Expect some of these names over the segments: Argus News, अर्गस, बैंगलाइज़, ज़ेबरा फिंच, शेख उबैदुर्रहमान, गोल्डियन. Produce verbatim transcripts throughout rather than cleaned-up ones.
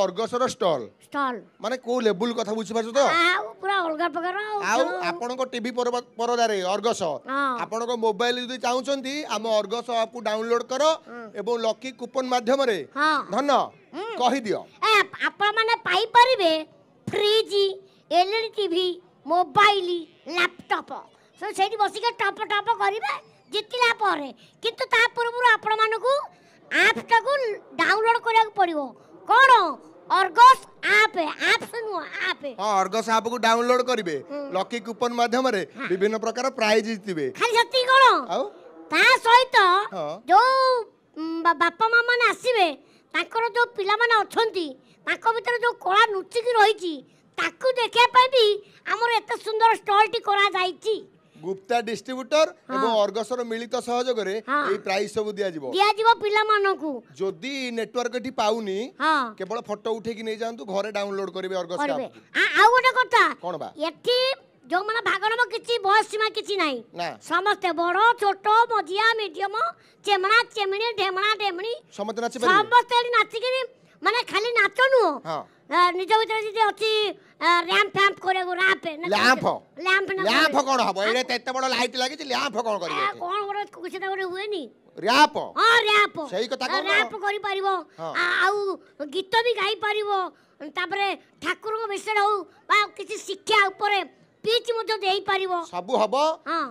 अर्गसर stall stall माने को label कथा बुझि पाछो तो आ पूरा अलगा प्रकार आ आपन को टीवी परदा रे अर्गस आपन को मोबाइल यदि चाहौ छथि हम अर्गस ऐप को डाउनलोड करो एवं लकी कूपन माध्यम रे धन कहि दियो आपन माने पाई परिवे fridge LED TV mobile laptop सो सेठी बसी के टप टप करिवे जितला परे किंतु ता पूर्व आपन मान को ऐप ता को डाउनलोड करिया पड़िवो कोरो अर्गस ऐप ऐप सुनो ऐप हां अर्गस ऐप को डाउनलोड करिवे लकी कूपन माध्यम रे विभिन्न प्रकार प्राइज जितिबे खाली सती कोरो आउ ता सहित जो बापा मामा ने आसीबे ताकर जो पिला माने अछंती ताको भीतर जो कोला नुचि की रहिची ताकू देखे पाबी हमर एते सुंदर स्टॉल टी करा जाईची गुप्ता डिस्ट्रीब्यूटर एवं अर्गसर मिलित सहयोग रे ए प्राइस सब दिया जीवो दिया जीवो पिला मानकू जदी नेटवर्क एठी पाउनी केवल फोटो उठे की नै जानतु घरे डाउनलोड करिवे अर्गस का आ गोटे कथा कोन बा एठी जो माने भागनम किछि बॉस सीमा किछि नै समस्त बड़ो छोटो मजिया मीडियम चेमणा चेमणी ढेमणा ढेमणी समस्त नाचि पारे समस्त एठी नाचि के माने खाली नाचनु निज भीतर जे अछि रैंप रैंप करे गो रैंप लैंप लैंप लैंप कोन हबो एरे तेते बड लाइट लागे जे लैंप कोन करियो कोन गो कुछ ना गो होए नी रैप हां रैप सही कथा कोन रैप करि परिवो आउ गीत भी गाई परिवो तापरे ठाकुर को विषय हो बा किसी शिक्षा ऊपर पीच मधो देई परिवो सब हबो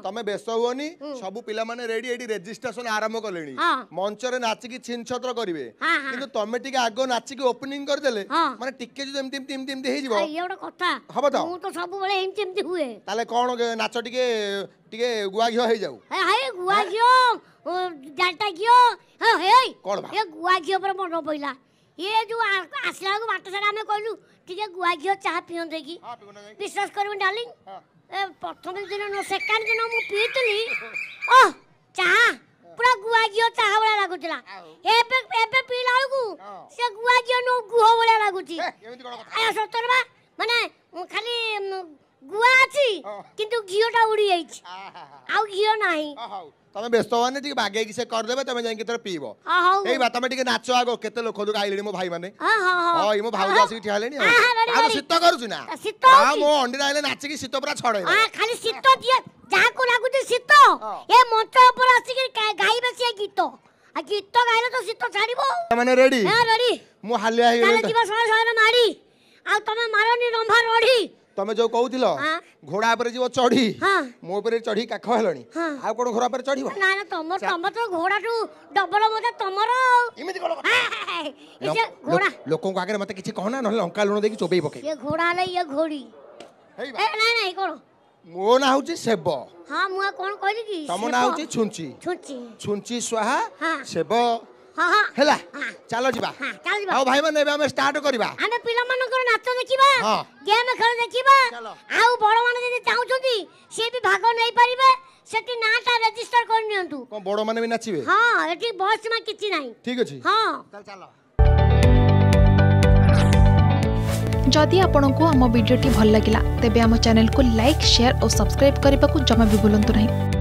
तमे बेस होनी सब पिला माने रेडी एडी रजिस्ट्रेशन आरंभ करलेनी मंच रे नाचि की छिनछत्र करिवे किंतु तमे टिके आगो नाचि की ओपनिंग कर देले माने टिके जो एमति एमति एमति हे जीवो एटा कथा हबो त मु तो सब बेले एमति एमति हुए ताले कोन नाच टिके टिके गुआ घियो हे जाऊ हाय गुआ घियो डाटा घियो हे कोन बा ये गुआ घियो पर मन पइला ये जो आसला को बाटा सारा हमें कहलु टिके गुआ घियो चाह पियो देगी विश्वास करबे डार्लिंग ए प्रथम दिन नो सेकंड दिन मु पीतली ओ चाह पूरा गुआ घियो चाह वाला लागुतला एबे एबे पीला लागु से गुआ घियो नो गुहो वाला लागुची ए सतर बा माने खाली गुआ आची किंतु घियोटा उड़ी आइछ आ घियो नाही तमे व्यस्त होने ठीक बागे की से कर देबे तमे जाई के तर पीबो एई बात तमे ठीक नाचो आगो केते लोक लोक आइलेनी मो भाई माने हां हां हां ई मो भाऊजा से ठियालेनी आ सित करूछु ना सित हां मो अंडी आइले नाचे की सित पूरा छड़े हां खाली सित दिया जा को लागु जे सित ए मंच ऊपर आसी के गाईबे से गीत आ गीत गाइले तो सित छाड़िबो माने रेडी हां रेडी मो हालिया हे ताले जीवा सर सर मारी आ तमे मारनी रंभा रडी तमे जो कहउथिलो घोड़ा पर जीव चढ़ी मो पर चढ़ी काख हलणी आ कोन घोड़ा पर चढ़िबो ना ना तम तम तो घोड़ा टू डबल मजा तमरो इमिति कोन ए घोड़ा लोकन को आगे मते किछ कहना न लंका लुण देखि चोबेई पके ये घोड़ा ले ये घोड़ी ए ना ना ए कोन मो ना होची सेब हां मुआ कोन कहली कि तम ना होची छुंची छुंची छुंची स्वाहा सेब हां हां हेला चलो जीवा हां चल जीवा आओ भाई माने हम स्टार्ट करबा हम पिला मन को नाच देखिबा गेम खेल देखिबा आउ बड़ माने जे चाहू छथि से भी भाग नहीं परिबे सेठी नाटा रजिस्टर कर नियंतु को बड़ माने भी नाचिबे हां एठी बॉस में किछि नाही ठीक अछि हां चल चलो जदि आपन को हम वीडियो टी भल लागिला तबे हम चैनल को लाइक शेयर और सब्सक्राइब करबा को जमा भी भूलंतु नहीं।